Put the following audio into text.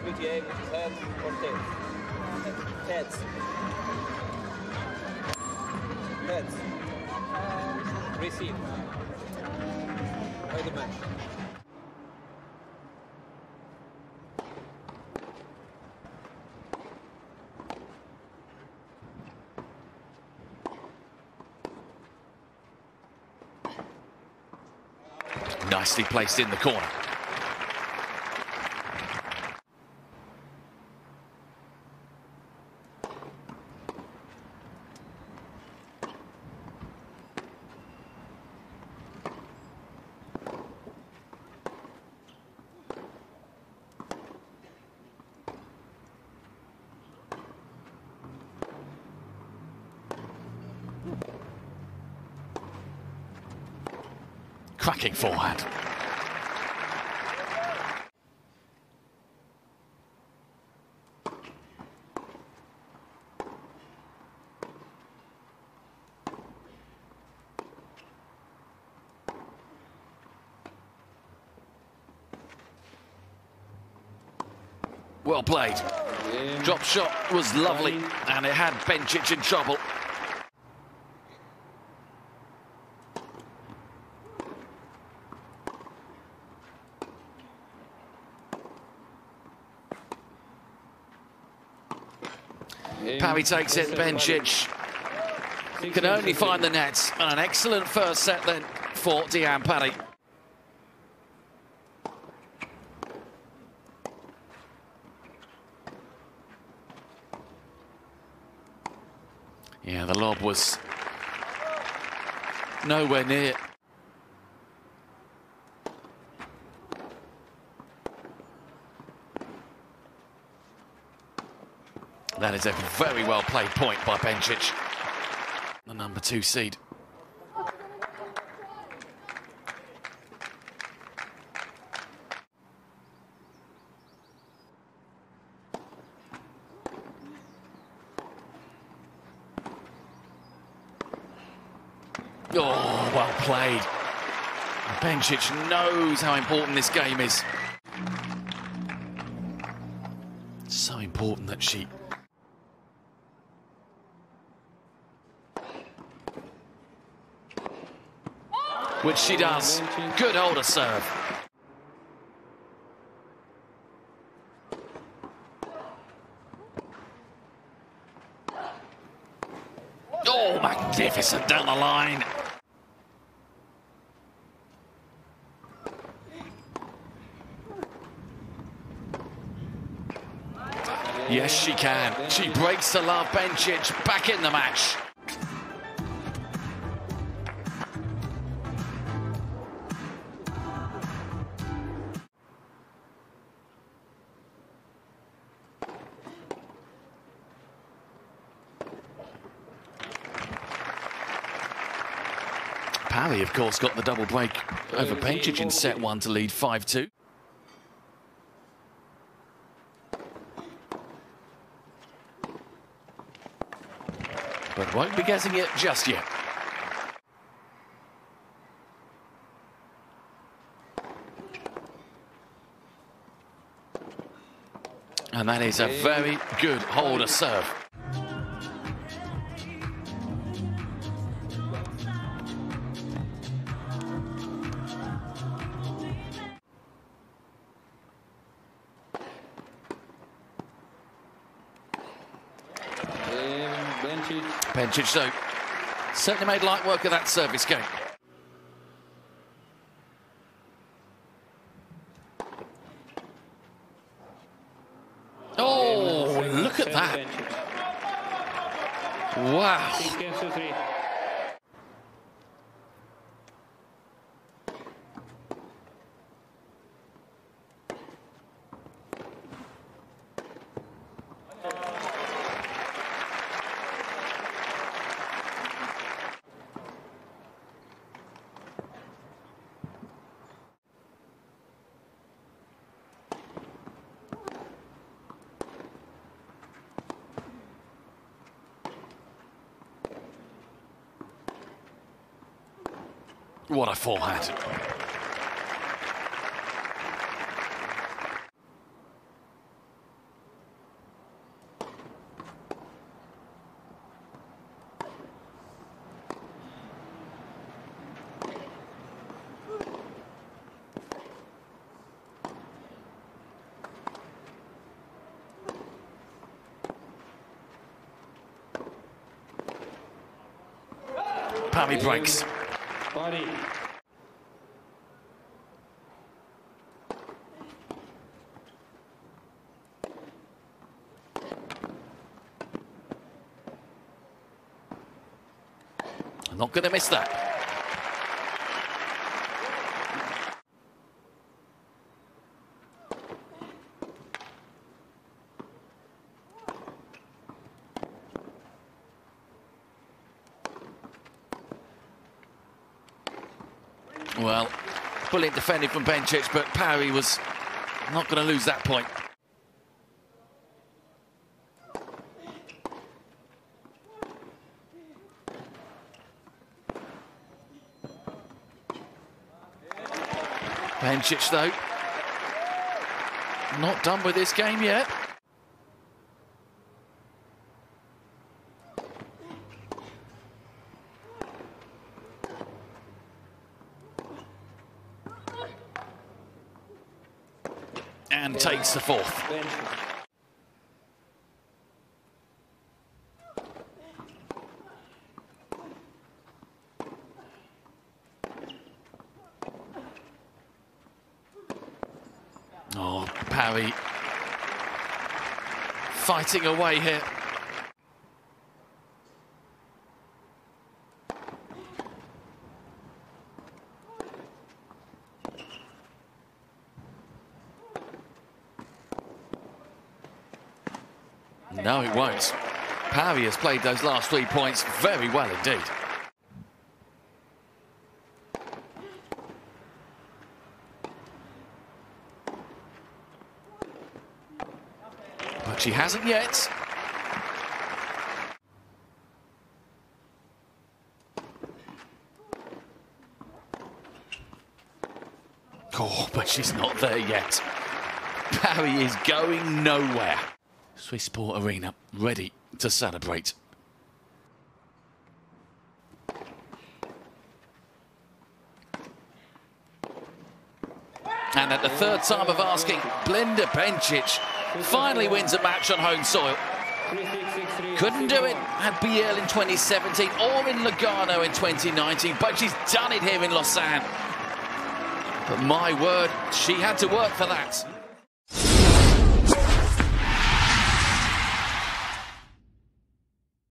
WTA, which is head or tails? Heads. Heads. Receive. By the match. Nicely placed in the corner. Cracking forehand. Well played. Yeah. Drop shot was lovely, and it had Bencic in trouble. Parry takes it, Bencic can only find the nets, and an excellent first set then for Diane Parry. Yeah, the lob was nowhere near. That is a very well played point by Bencic, the number 2 seed. Oh, well played. Bencic knows how important this game is. So important that she which she does. Good holder serve. Oh, magnificent down the line. Yes, she can. She breaks the love. Bencic back in the match. Parry, of course, got the double break over Bencic in set 1 to lead 5-2. But won't be getting it just yet. And that is a very good holder serve. Bencic, so certainly made light work of that service game. Oh, look at that. Wow. What a forehand. Parry breaks. Parry. I'm not going to miss that. Well, brilliant defending from Bencic, but Parry was not going to lose that point. Bencic, though, not done with this game yet. And takes the fourth. Oh, Parry fighting away here. No, it won't. Parry has played those last 3 points very well indeed. But she hasn't yet. Oh, but she's not there yet. Parry is going nowhere. Swiss Sport Arena, ready to celebrate. And at the third time of asking, Belinda Bencic finally wins a match on home soil. Couldn't do it at Biel in 2017 or in Lugano in 2019, but she's done it here in Lausanne. But my word, she had to work for that.